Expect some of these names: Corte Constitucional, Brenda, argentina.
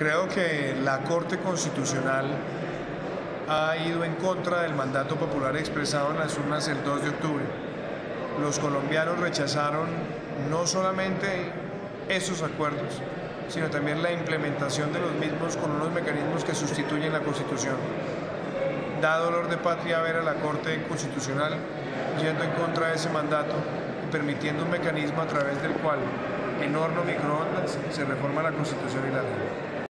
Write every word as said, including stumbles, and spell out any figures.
Creo que la Corte Constitucional ha ido en contra del mandato popular expresado en las urnas el dos de octubre. Los colombianos rechazaron no solamente esos acuerdos, sino también la implementación de los mismos con unos mecanismos que sustituyen la Constitución. Da dolor de patria ver a la Corte Constitucional yendo en contra de ese mandato y permitiendo un mecanismo a través del cual en horno microondas se reforma la Constitución y la ley.